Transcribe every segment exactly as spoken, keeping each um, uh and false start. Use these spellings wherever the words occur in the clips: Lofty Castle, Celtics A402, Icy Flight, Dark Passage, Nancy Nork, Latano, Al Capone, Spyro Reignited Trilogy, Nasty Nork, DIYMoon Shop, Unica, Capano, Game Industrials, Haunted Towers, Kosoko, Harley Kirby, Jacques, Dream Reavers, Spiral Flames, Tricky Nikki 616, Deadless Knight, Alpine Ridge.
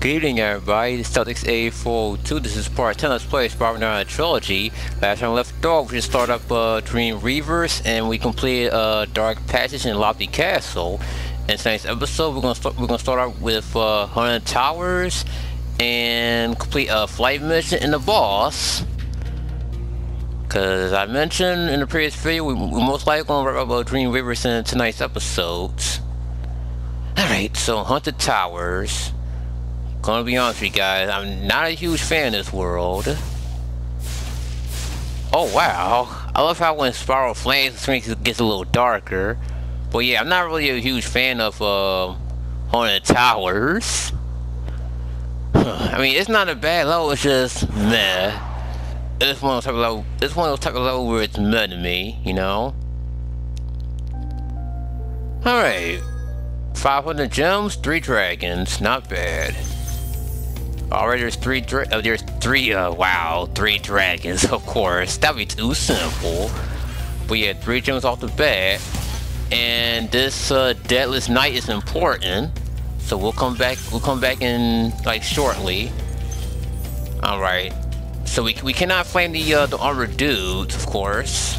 Good evening, everybody. This is Celtics A four oh two. This is part ten. Let's play Spyro Reignited Trilogy. Last time we left off, we just started up uh, Dream Reavers, and we completed uh, Dark Passage and Lofty Castle. In tonight's episode, we're gonna start. We're gonna start out with uh, Haunted Towers, and complete a flight mission and the boss. Cause as I mentioned in the previous video, we, we most likely gonna wrap up Dream Reavers in tonight's episodes. All right, so Haunted Towers. Gonna be honest with you guys, I'm not a huge fan of this world. Oh wow, I love how when Spiral Flames it gets a little darker. But yeah, I'm not really a huge fan of uh, Haunted Towers. I mean, it's not a bad level, it's just meh. It's one of those type of level, it's one of those type of level where it's meh to me, you know. All right, five hundred gems, three dragons, not bad. Alright, there's three dra- oh, there's three, uh, wow, three dragons, of course. That'd be too simple. But yeah, three gems off the bat. And this, uh, Deadless Knight is important. So we'll come back, we'll come back in, like, shortly. Alright. So we, we cannot flame the, uh, the armored dudes, of course.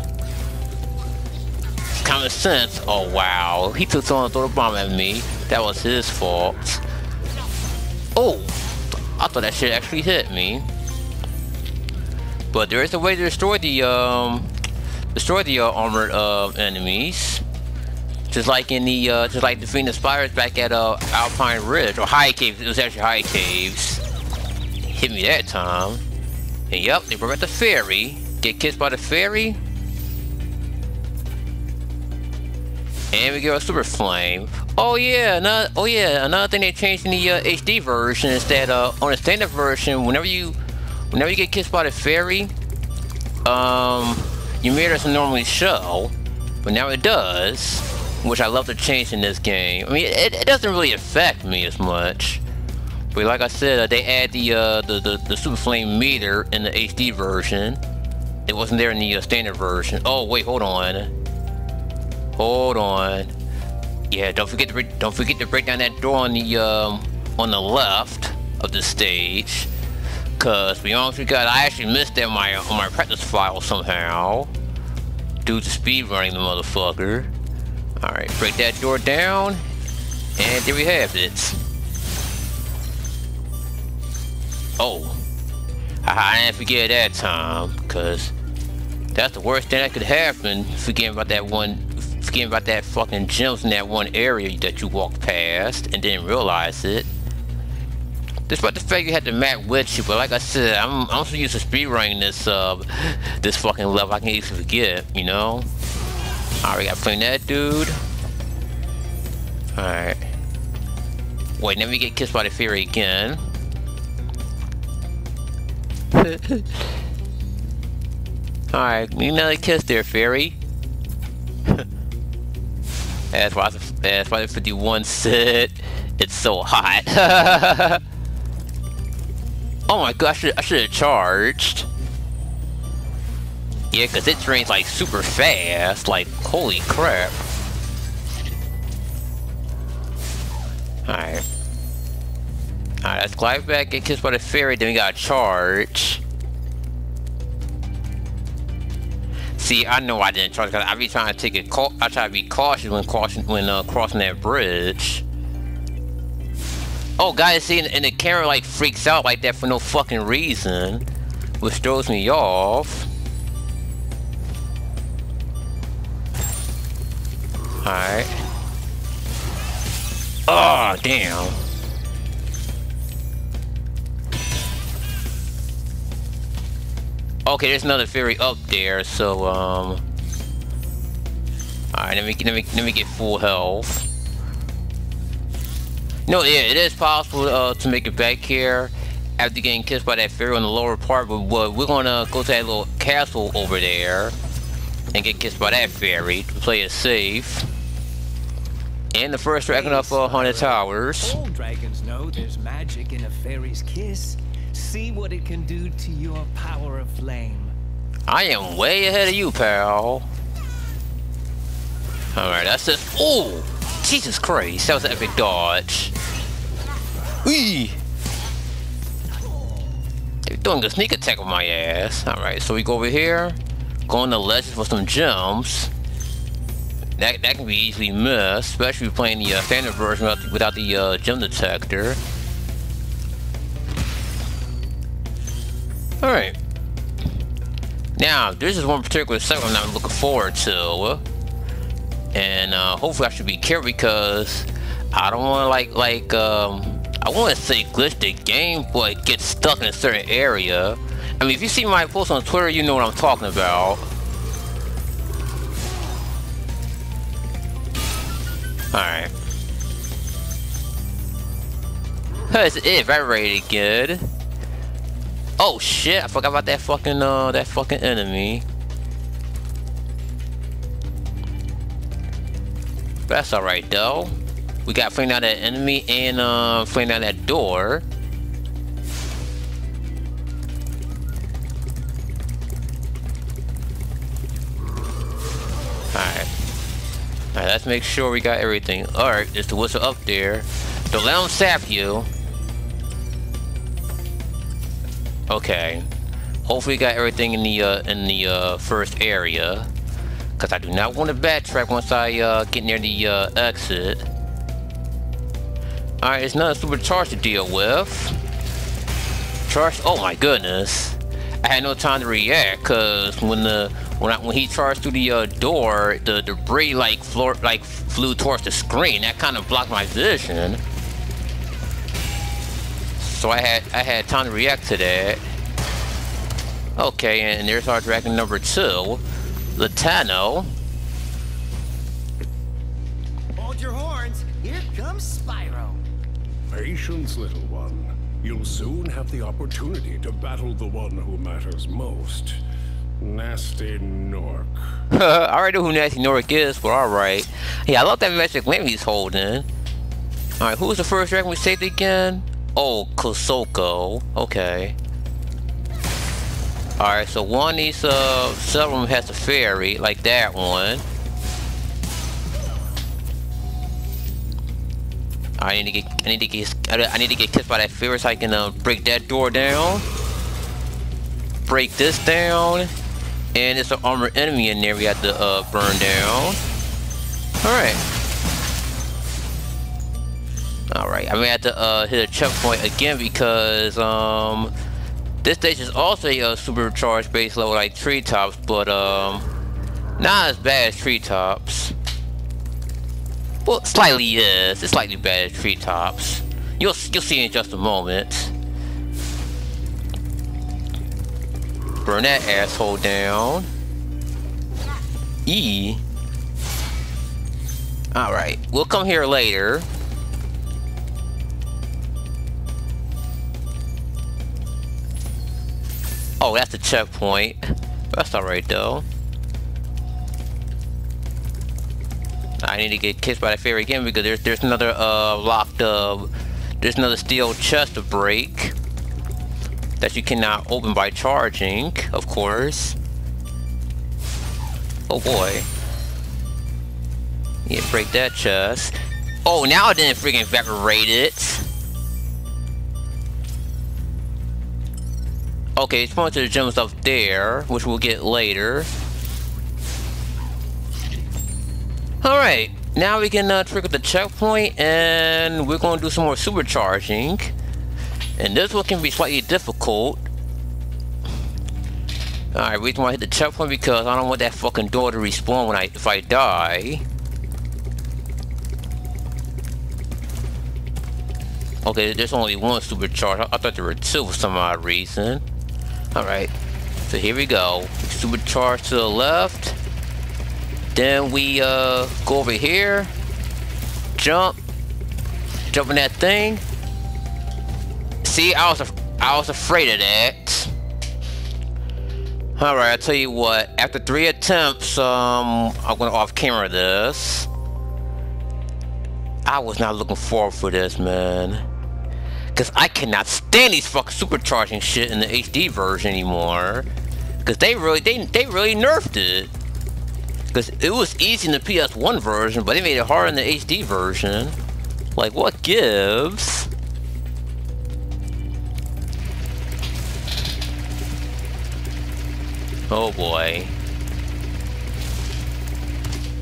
Common sense, oh wow. He took someone to throw the bomb at me. That was his fault. Oh! I thought that shit actually hit me, but there is a way to destroy the um, destroy the uh, armored uh, enemies, just like in the uh, just like defeating the spiders back at uh, Alpine Ridge or High Caves. It was actually High Caves. Hit me that time, and yep, they brought the fairy. Get kissed by the fairy, and we get a super flame. Oh yeah, another, oh yeah, another thing they changed in the uh, H D version is that uh, on the standard version, whenever you, whenever you get kissed by the fairy, um, your mirror doesn't normally show, but now it does, which I love to change in this game. I mean, it, it doesn't really affect me as much, but like I said, uh, they add the, uh, the the the super flame meter in the H D version. It wasn't there in the uh, standard version. Oh wait, hold on, hold on. Yeah, don't forget to don't forget to break down that door on the um on the left of the stage, cause to be honest with you guys, I actually missed that on my on my practice file somehow due to speed running the motherfucker. All right, break that door down, and there we have it. Oh, I, I didn't forget that time, cause that's the worst thing that could happen. Forgetting about that one. Forgetting about that fucking gems in that one area that you walked past and didn't realize it. Despite the fact you had the map with you, but like I said, I'm I'm so used to speedrunning this uh this fucking level I can easily forget, you know. Alright, gotta flame that dude. Alright. Wait, let me get kissed by the fairy again. Alright, need another kiss there, fairy. That's why, that's why the fifty-one said it's so hot. Oh my god, I should, I should have charged. Yeah, because it drains like super fast. Like, holy crap. Alright. Alright, let's glide back, get kissed by the fairy, then we gotta charge. See, I know I didn't charge because I be trying to take it. I try to be cautious when crossing when uh, crossing that bridge. Oh, guys, see, and the camera like freaks out like that for no fucking reason, which throws me off. All right. Oh damn. Okay, there's another fairy up there, so um alright, let me let me let me get full health. No, yeah, it is possible uh, to make it back here after getting kissed by that fairy on the lower part, but uh, we're gonna go to that little castle over there and get kissed by that fairy to play it safe. And the first dragon up uh, Haunted Towers. All dragons know there's magic in a fairy's kiss. See what it can do to your power of flame. I am way ahead of you, pal. Alright, that's it. Oh! Jesus Christ, that was an epic dodge. Wee! doing a sneak attack with my ass. Alright, so we go over here. Go on the ledge for some gems. That, that can be easily missed, especially if you're playing the uh, standard version without the, without the uh, gem detector. Alright. Now, this is one particular segment I'm looking forward to. And uh, hopefully I should be careful because I don't want to like, like, um, I want to say glitch the game, but get stuck in a certain area. I mean, if you see my post on Twitter, you know what I'm talking about. Alright. That's it, very good. Oh shit, I forgot about that fucking, uh, that fucking enemy. That's alright though. We got flamed out that enemy and uh, flamed out that door. Alright. Alright, let's make sure we got everything. Alright, there's the whistle up there. Don't let them sap you. Okay. Hopefully we got everything in the, uh, in the uh, first area. Because I do not want to backtrack once I uh, get near the uh, exit. Alright, it's not a supercharge to deal with. Charge, oh my goodness. I had no time to react because when the when I, when he charged through the uh, door, the debris like floor like flew towards the screen. That kind of blocked my vision. So I had I had time to react to that. Okay, and there's our dragon number two, Latano. Hold your horns, here comes Spyro. Patience, little one. You'll soon have the opportunity to battle the one who matters most. Nasty Nork. I already know who Nasty Nork is, but alright. Yeah, I love that magic lamp he's holding. Alright, who was the first dragon we saved again? Oh, Kosoko. Okay. Alright, so one of these, uh, several of them has a fairy, like that one. I need to get, I need to get, I need to get kissed by that fairy so I can uh, break that door down. Break this down, and it's an armored enemy in there. We have to uh, burn down. All right, all right. I'm gonna have to uh, hit a checkpoint again because um, this stage is also a uh, supercharged base level like Treetops, but um, not as bad as Treetops. Well, slightly yes, it's slightly bad at Treetops. You'll you'll see in just a moment. Burn that asshole down. E. All right, we'll come here later. Oh, that's the checkpoint. That's all right though. I need to get kissed by the fairy again because there's there's another uh, locked uh, there's another steel chest to break that you cannot open by charging, of course. Oh boy! Yeah, break that chest. Oh, now it didn't freaking evaporate it. Okay, it's pointing to the gems up there, which we'll get later. Alright, now we can uh, trigger the checkpoint and we're going to do some more supercharging. And this one can be slightly difficult. Alright, the reason why I hit the checkpoint because I don't want that fucking door to respawn when I, if I die. Okay, there's only one supercharge. I, I thought there were two for some odd reason. Alright, so here we go. Supercharge to the left. Then we uh, go over here, jump, jump in that thing. See, I was, I was afraid of that. All right, I'll tell you what. After three attempts, um, I'm gonna off camera this. I was not looking forward for this, man. Cause I cannot stand these fucking supercharging shit in the H D version anymore. Cause they really, they, they really nerfed it. Because it was easy in the P S one version, but they made it hard in the H D version. Like, what gives? Oh boy.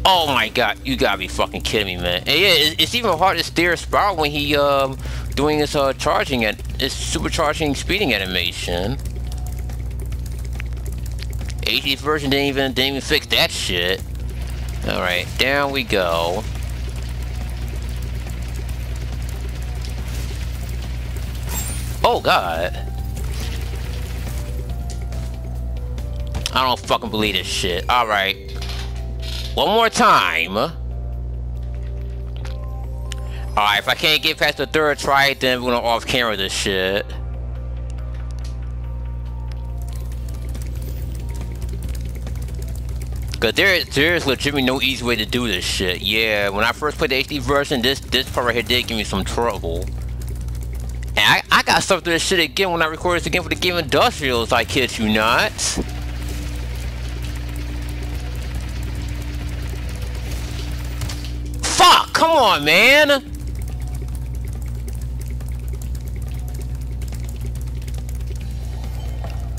Oh my god, you gotta be fucking kidding me, man. And yeah, it's even hard to steer Spiral when he um doing his uh charging at his supercharging speeding animation. eighteenth version didn't even didn't even fix that shit. Alright, down we go. Oh god. I don't fucking believe this shit. Alright. One more time. Alright, if I can't get past the third try, then we're gonna off camera this shit. Cause there, there's legitimately no easy way to do this shit. Yeah, when I first played the H D version, this this part right here did give me some trouble. And I, I got stuck through this shit again when I recorded this again for the Game Industrials, I kid you not. Fuck, come on, man!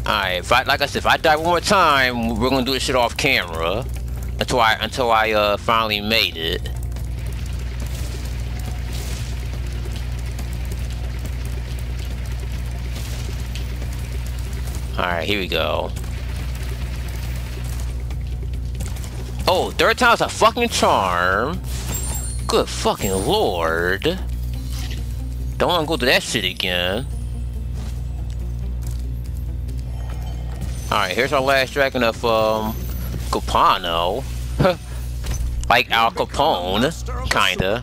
Alright, if I, like I said, if I die one more time, we're gonna do this shit off camera until I until I uh, finally made it. Alright, here we go. Oh, third time's a fucking charm. Good fucking lord. Don't wanna go through that shit again. Alright, here's our last dragon of, um, Capano. Like Al Capone, kinda.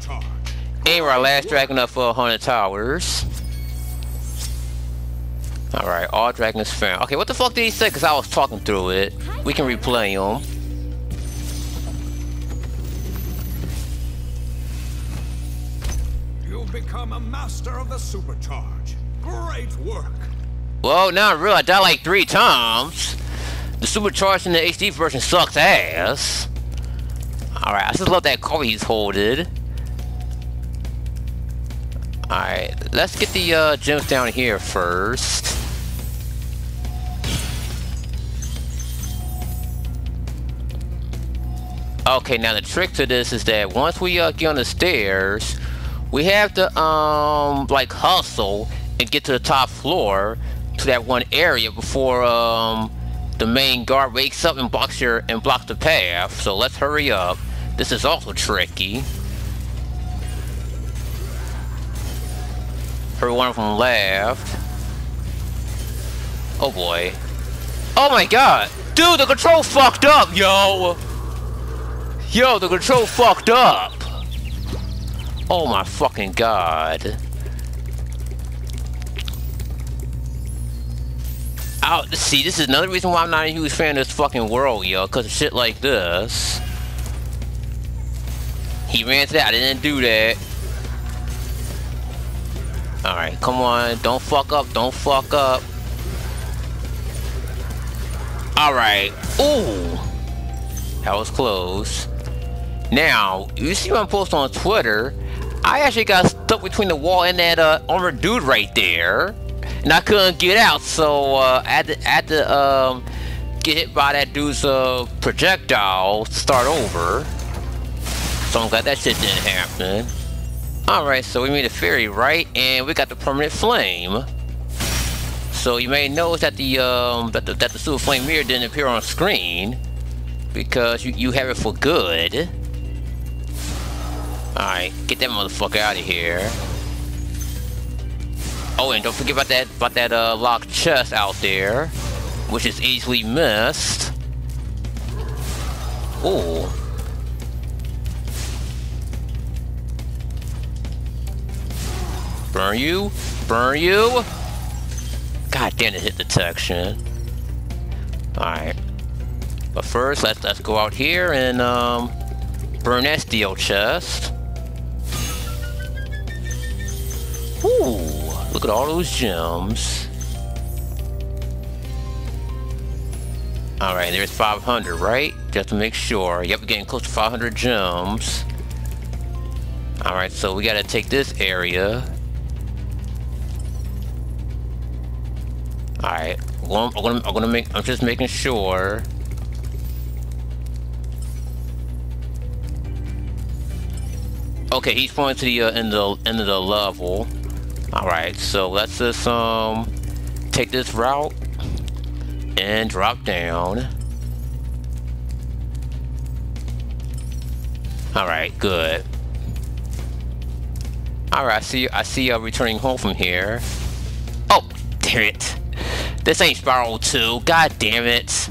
And our last dragon of, uh, Haunted Towers. Alright, all dragons found. Okay, what the fuck did he say? Because I was talking through it. We can replay him. You've become a master of the supercharge. Great work. Well, not real. I died like three times. The supercharged in the H D version sucks ass. Alright, I just love that coffee he's holding. Alright, let's get the uh, gems down here first. Okay, now the trick to this is that once we uh, get on the stairs, we have to, um, like, hustle and get to the top floor, to that one area before um, the main guard wakes up and blocks your and blocks the path. So let's hurry up. This is also tricky. Hurry one from left. Oh boy. Oh my god, dude, the control fucked up, yo. Yo, the control fucked up. Oh my fucking god. Out. See, this is another reason why I'm not a huge fan of this fucking world, yo, because of shit like this. He ran to that. I didn't do that. Alright, come on. Don't fuck up. Don't fuck up. Alright. Ooh. That was close. Now, you see my post on Twitter. I actually got stuck between the wall and that uh, armored dude right there. And I couldn't get out, so uh, I had to, I had to um, get hit by that dude's uh, projectile to start over. So I'm glad that shit didn't happen. Alright, so we made a ferry, right? And we got the permanent flame. So you may notice that the um, that the, that the super flame mirror didn't appear on screen. Because you, you have it for good. Alright, get that motherfucker out of here. Oh, and don't forget about that about that uh, locked chest out there, which is easily missed. Ooh. Burn you, burn you. God damn it, hit detection. All right, but first let's let's go out here and um burn that steel chest. Ooh. Look at all those gems. Alright, there's five hundred, right? Just to make sure. Yep, we're getting close to five hundred gems. Alright, so we gotta take this area. All right, I'm gonna, I'm gonna, I'm gonna make. I'm just making sure. Okay, he's pointing to the uh, end of the end of the level. All right, so let's just um take this route and drop down. All right, good. All right, I see. I see y'all returning home from here. Oh, damn it! This ain't Spiral two. God damn it!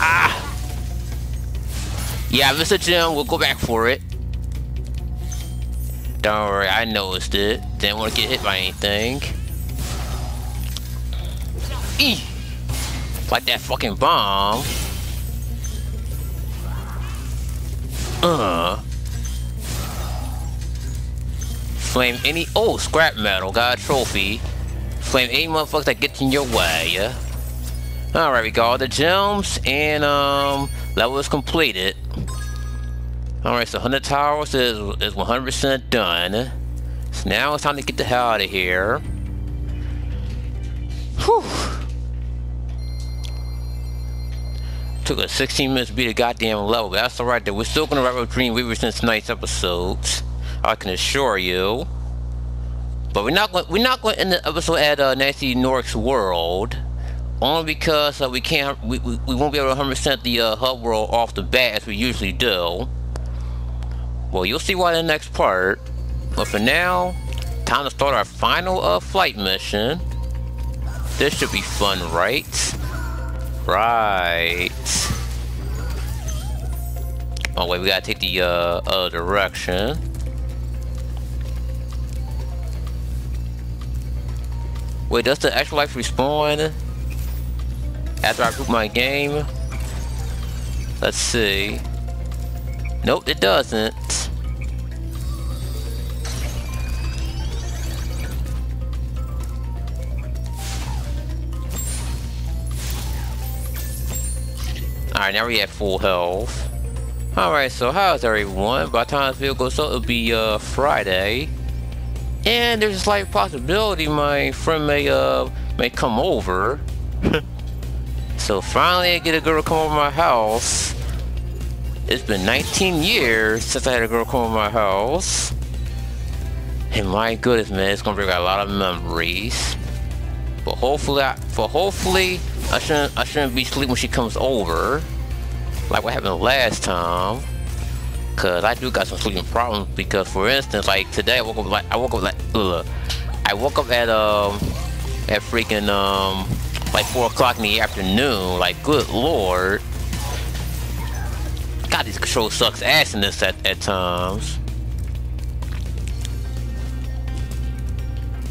Ah. Yeah, Mister Jim, we'll go back for it. Don't worry, I noticed it. Didn't want to get hit by anything. Eeh! Like that fucking bomb. Uh. Flame any. Oh, scrap metal. Got a trophy. Flame any motherfucker that gets in your way. Yeah. Alright, we got all the gems and, um, level is completed. Alright, so Haunted Towers is, is one hundred percent done. So now it's time to get the hell out of here. Whew. Took us sixteen minutes to beat a goddamn level, but that's alright though. We're still gonna wrap up Dream Reavers since tonight's episodes. I can assure you. But we're not going we're not going to end the episode at uh, Nancy Nork's world. Only because uh, we can't, we, we, we won't be able to one hundred percent the uh, hub world off the bat as we usually do. Well, you'll see why in the next part. But for now, time to start our final uh, flight mission. This should be fun, right? Right. Oh wait, we gotta take the uh, other direction. Wait, does the extra life respawn after I boot my game? Let's see. Nope, it doesn't. Alright, now we at full health. Alright, so how's everyone? By the time this video goes up, it'll be uh, Friday. And there's a slight possibility my friend may, uh, may come over. So finally I get a girl to come over my house. It's been nineteen years since I had a girl come over my house. And my goodness, man, it's gonna bring out a lot of memories. But hopefully, I, but hopefully, I shouldn't, I shouldn't be asleep when she comes over, like what happened last time. Cause I do got some sleeping problems. Because for instance, like today, I woke up like, I woke up like, ugh, I woke up at um, at freaking um, like four o'clock in the afternoon. Like, good lord. God, this control sucks ass in this at, at times.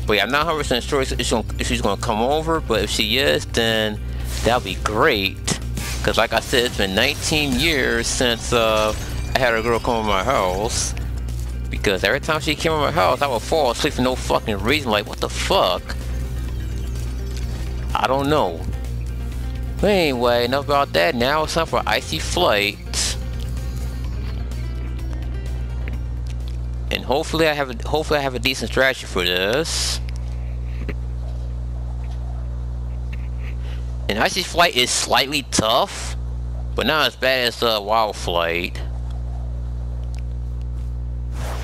But yeah, I'm not one hundred percent sure if she's gonna come over, but if she is, then that'll be great. Cause like I said, it's been nineteen years since uh, I had a girl come over my house. Because every time she came over my house, I would fall asleep for no fucking reason. Like, what the fuck? I don't know. But anyway, enough about that. Now it's time for Icy Flight. And hopefully I have a, hopefully I have a decent strategy for this. And Icy Flight is slightly tough, but not as bad as uh, Wild Flight.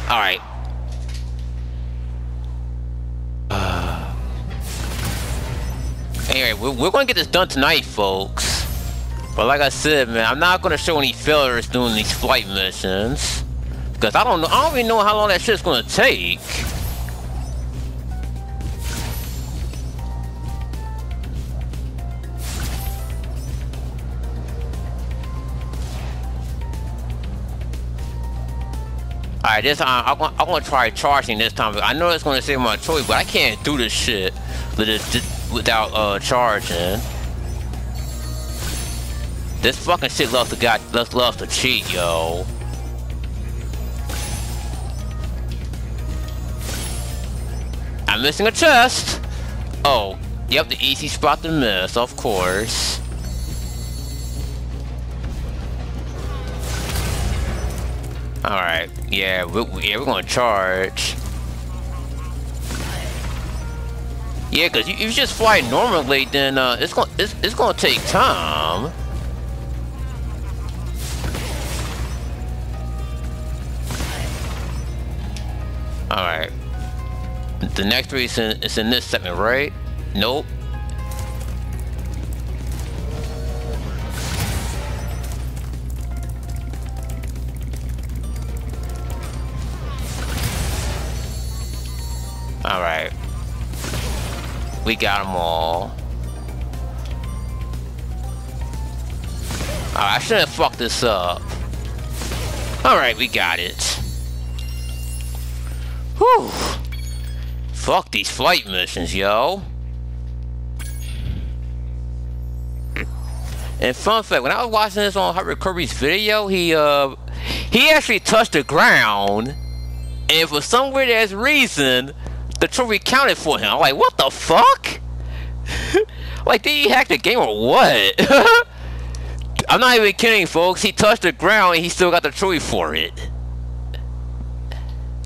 All right. Uh, anyway, we're, we're gonna get this done tonight, folks. But like I said, man, I'm not gonna show any failures doing these flight missions. Cause I don't know, I don't even know how long that shit's gonna take. Alright, this time I'm gonna, I'm gonna try charging this time. I know it's gonna save my choice, but I can't do this shit without uh, charging. This fucking shit loves to got loves to cheat, yo. I'm missing a chest! Oh, yep, the easy spot to miss, of course. Alright, yeah, we, yeah, we're gonna charge. Yeah, because if you just fly normally, then uh, it's gonna it's, it's gonna take time. All right. The next reason is in this segment, right? Nope. All right. We got them all. All right, I shouldn't have fucked this up. All right, we got it. Whew. Fuck these flight missions, yo. And fun fact, when I was watching this on Harley Kirby's video, he uh he actually touched the ground, and for some weird ass reason, the trophy counted for him. I'm like, what the fuck? Like, did he hack the game or what? I'm not even kidding, folks. He touched the ground and he still got the trophy for it.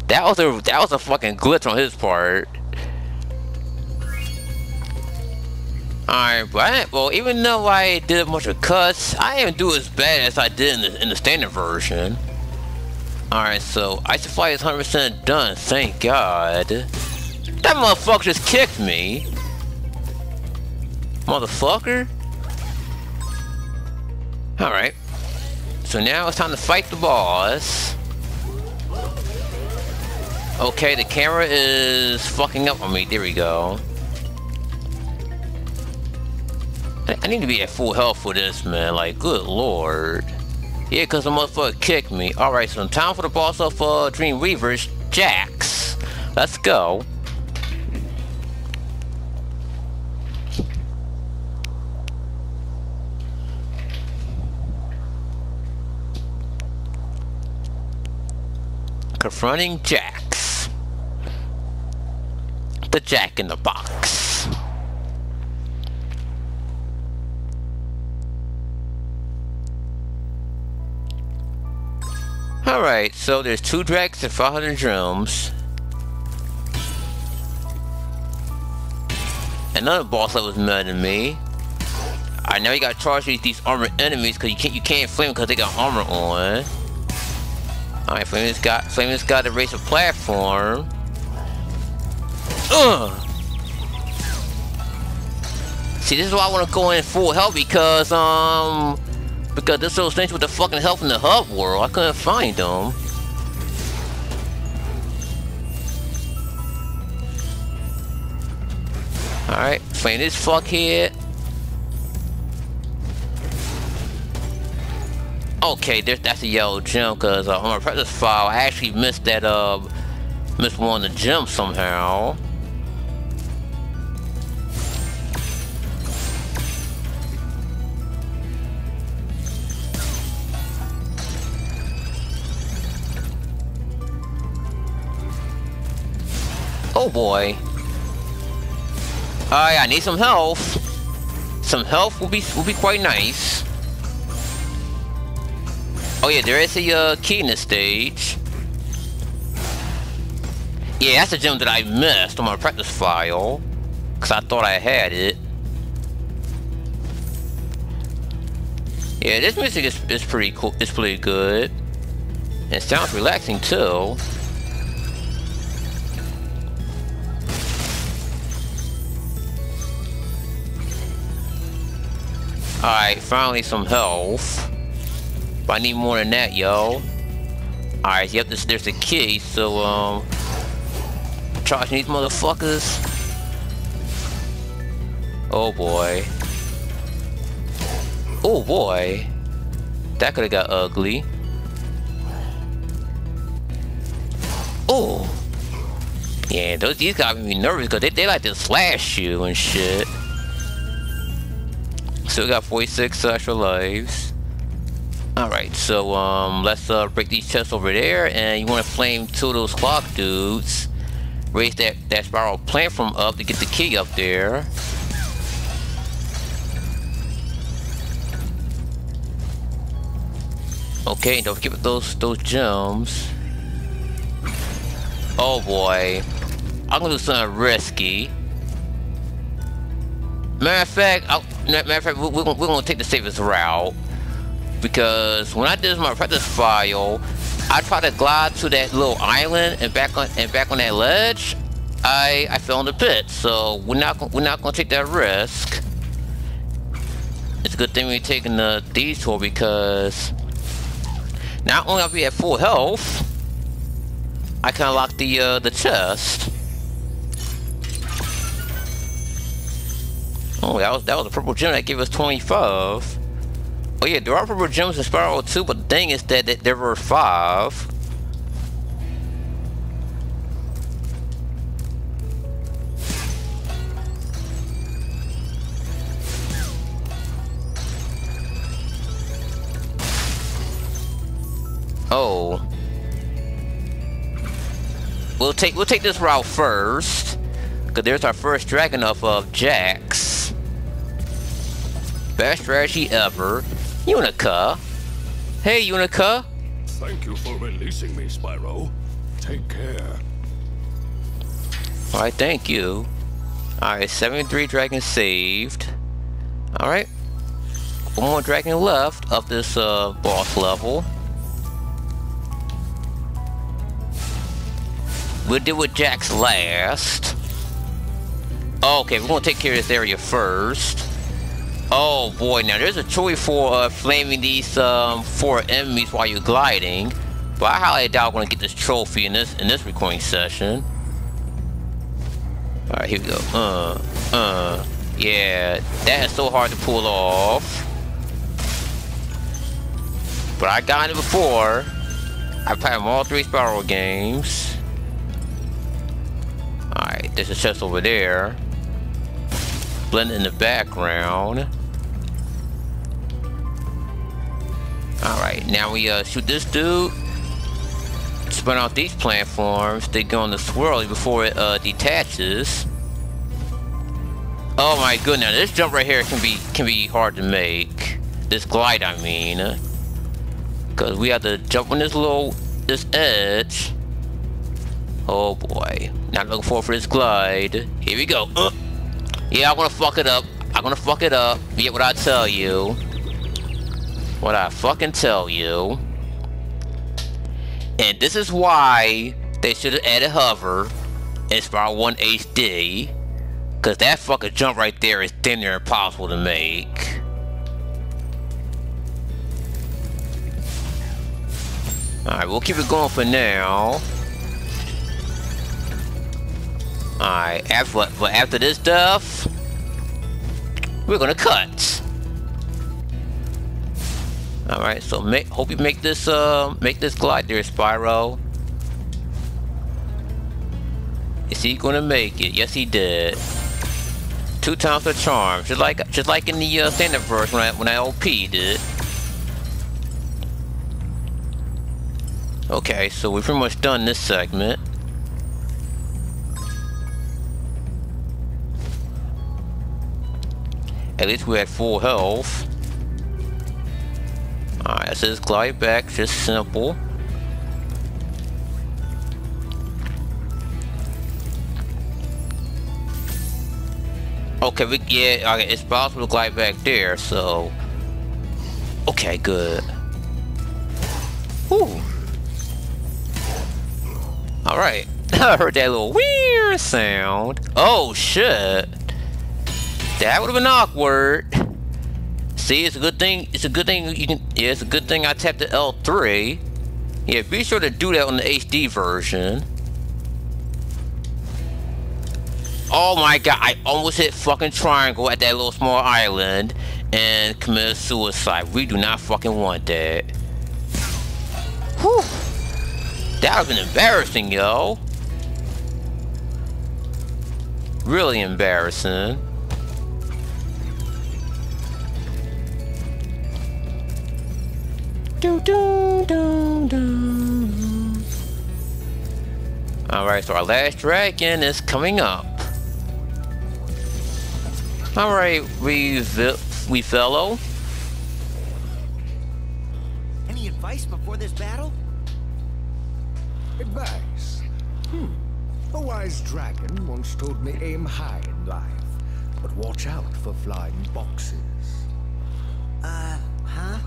That was a that was a fucking glitch on his part. Alright, but well, even though I did a bunch of cuts, I didn't do as bad as I did in the, in the standard version. Alright, so Icy Flight is one hundred percent done. Thank God. That motherfucker just kicked me. Motherfucker. Alright. So now it's time to fight the boss. Okay, the camera is fucking up on me. There we go. I, I need to be at full health for this, man. Like, good lord. Yeah, because the motherfucker kicked me. Alright, so time for the boss of uh, Dream Reavers, Jacques. Let's go. Confronting Jacques, the Jack in the Box. All right, so there's two Jacques and five hundred drums. Another boss that was mad at me. All right, now you gotta charge these these armored enemies because you can't you can't flame because they got armor on. Alright, Flame's got Flame's got to race a platform. Ugh. See, this is why I want to go in full health because um because there's those things with the fucking health in the hub world. I couldn't find them. Alright, Flame this fuckhead. Okay, there's, that's a yellow gem, because uh, on my practice file, I actually missed that, uh, missed one of the gems somehow. Oh boy. Alright, I need some health. Some health will be, will be quite nice. Oh yeah, there is a uh, key in this stage. Yeah, that's a gem that I missed on my practice file. Because I thought I had it. Yeah, this music is, is pretty cool. It's pretty good. And it sounds relaxing too. Alright, finally some health. But I need more than that, yo. Alright, yep, this, there's a key, so, um... charging these motherfuckers. Oh, boy. Oh, boy. That could've got ugly. Oh! Yeah, those, these guys make me nervous, because they, they like to slash you and shit. Still got forty-six extra lives. Alright, so um, let's uh, break these chests over there, and you want to flame two of those clock dudes. Raise that, that spiral platform up to get the key up there. Okay, don't forget those, those gems. Oh boy. I'm going to do something risky. Matter of fact, I, matter of fact, we, we, we're gonna take the safest route, because when I did my practice file, I tried to glide to that little island and back on and back on that ledge. I I fell in the pit, so we're not we're not gonna take that risk. It's a good thing we're taking the detour, because not only are we at full health, I can unlock the uh, the chest. Oh, that was that was a purple gem that gave us twenty-five. Oh yeah, there are purple gems in Spiral too, but the thing is that, that there were five. Oh. We'll take we'll take this route first, cause there's our first dragon of uh, Jacques. Best strategy ever. Unica. Hey, Unica. Thank you for releasing me, Spyro. Take care. Alright, thank you. Alright, seventy-three dragons saved. Alright. One more dragon left of this uh, boss level. We'll deal with Jacques last. Okay, we're gonna take care of this area first. Oh boy, now there's a choice for uh, flaming these um, four enemies while you're gliding, but I highly doubt we're gonna get this trophy in this in this recording session. All right, here we go. Uh, uh, yeah, that is so hard to pull off, but I got it before. I played them all three Spiral games. All right, there's a chest over there. Blend in the background. Alright, now we uh, shoot this dude. Spin off these platforms. They go on the swirly before it uh, detaches. Oh my goodness, this jump right here can be can be hard to make. This glide, I mean, because we have to jump on this little this edge. Oh boy, not looking forward for this glide. Here we go. Uh. Yeah, I'm gonna fuck it up. I'm gonna fuck it up. Yeah, what I tell you. What I fucking tell you. And this is why they should have added hover in Spiral one H D. Cause that fucking jump right there is damn near impossible to make. Alright, we'll keep it going for now. Alright, after, but after this stuff, we're gonna cut. Alright, so make, hope you make this uh, make this glide there, Spyro. Is he gonna make it? Yes, he did. Two times the charm, just like just like in the uh, standard verse when I when I O P'd it. Okay, so we're pretty much done this segment. At least we're at full health. Alright, let's just glide back, just simple. Okay, we get, yeah, okay, it's possible to glide back there, so. Okay, good. Whew. Alright, I heard that little weird sound. Oh shit. That would have been awkward. See, it's a good thing. It's a good thing you can. Yeah, it's a good thing I tapped the L three. Yeah, be sure to do that on the H D version. Oh my god! I almost hit fucking triangle at that little small island and committed suicide. We do not fucking want that. Whew! That would have been embarrassing, yo. Really embarrassing. Do, do, do, do. Alright, so our last dragon is coming up. Alright, we we fellow. Any advice before this battle? Advice? Hmm. A wise dragon once told me aim high in life. But watch out for flying boxes. Uh, huh?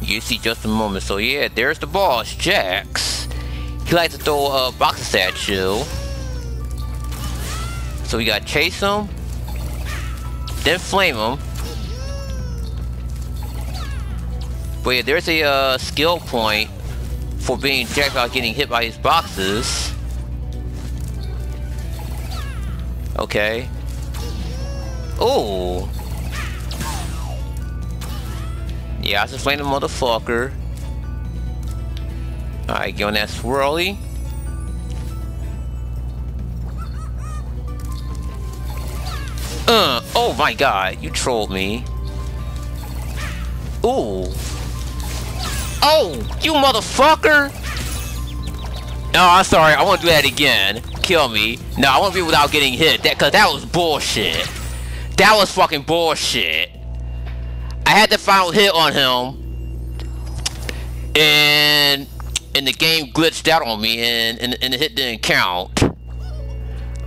You see just a moment. So yeah, there's the boss, Jacques. He likes to throw uh, boxes at you. So we gotta chase him, then flame him. But yeah, there's a uh, skill point for being Jacques without getting hit by his boxes. Okay. Ooh. Yeah, I just flamed the motherfucker. Alright, get on that swirly. Uh, oh my god, you trolled me. Ooh. Oh, you motherfucker! Oh, I'm sorry, I won't do that again. Kill me. No, I won't be without getting hit. That, cause that was bullshit. That was fucking bullshit. I had the final hit on him. And... and the game glitched out on me, and, and, and the hit didn't count. Alright,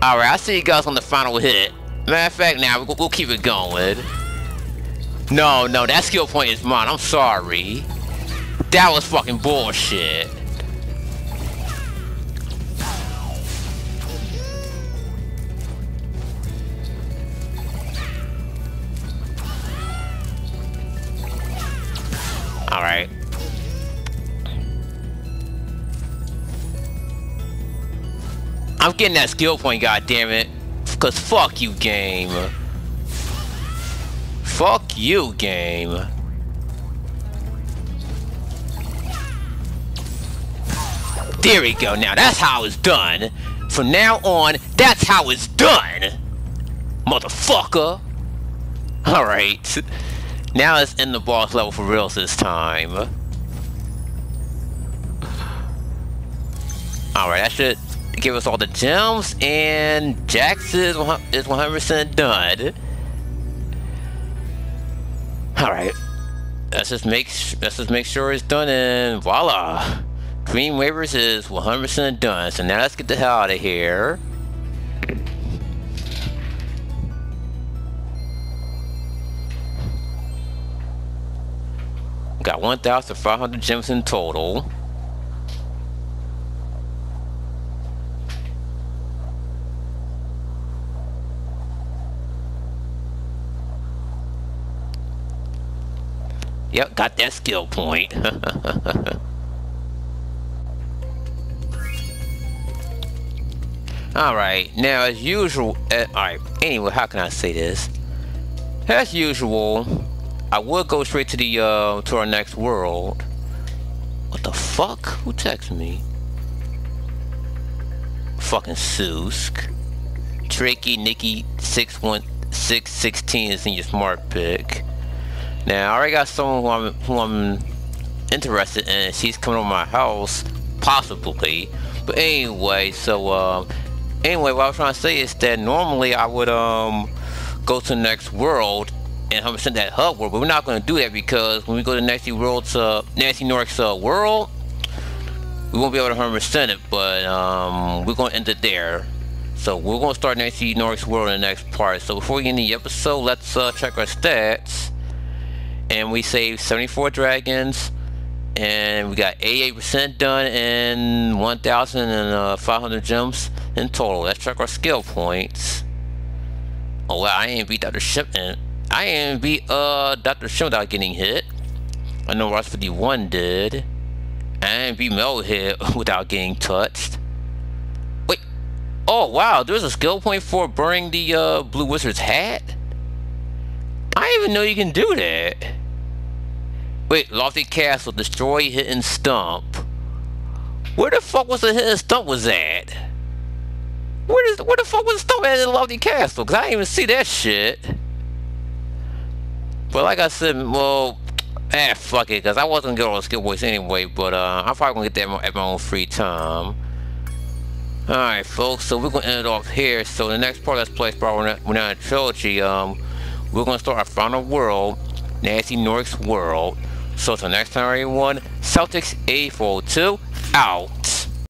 I'll see you guys on the final hit. Matter of fact, now, nah, we'll, we'll keep it going. No, no, that skill point is mine. I'm sorry. That was fucking bullshit. Alright. I'm getting that skill point, goddammit. Cause fuck you, game. Fuck you, game. There we go. Now that's how it's done. From now on, that's how it's done. Motherfucker. Alright. Now it's in the boss level for real this time. Alright, that should give us all the gems, and Jacques is one hundred percent done. Alright. Let's just make let's just make sure it's done, and voila! Dream Reavers is one hundred percent done, so now let's get the hell out of here. Got one thousand five hundred gems in total. Yep, got that skill point. Alright, now as usual, uh, alright, anyway, how can I say this? As usual, I would go straight to the, uh, to our next world. What the fuck? Who texted me? Fucking Susk. Tricky Nikki six one six is in your smart pick. Now, I already got someone who I'm, who I'm interested in. She's coming over my house, possibly. But anyway, so, um, anyway, what I was trying to say is that normally I would, um, go to the next world and one hundred percent that hub world, but we're not going to do that because when we go to Nancy World's, uh, Nancy Nork's, uh, world, we won't be able to one hundred percent it, but, um, we're going to end it there. So, we're going to start Nancy Nork's world in the next part. So, before we get into the episode, let's, uh, check our stats. And we saved seventy-four dragons, and we got eighty-eight percent done and one thousand five hundred gems in total. Let's check our skill points. Oh wow, I ain't beat Doctor Shipman. I ain't beat uh Doctor Shim without getting hit. I know Ross fifty-one did. I ain't beat Mel hit without getting touched. Wait. Oh wow, there's a skill point for burning the uh, Blue Wizard's hat? I didn't even know you can do that. Wait, Lofty Castle, destroy hidden stump. Where the fuck was the hidden stump was at? Where, does, where the fuck was the stump at in Lofty Castle? Cause I didn't even see that shit. But like I said, well, eh, fuck it, cause I wasn't gonna get all the skill points anyway, but uh, I'm probably gonna get that at my own free time. Alright folks, so we're gonna end it off here. So the next part, let's play Spyro Reignited Trilogy. Um, we're gonna start our final world, Nancy Nork's world. So till next time everyone, Celtics A four oh two, out.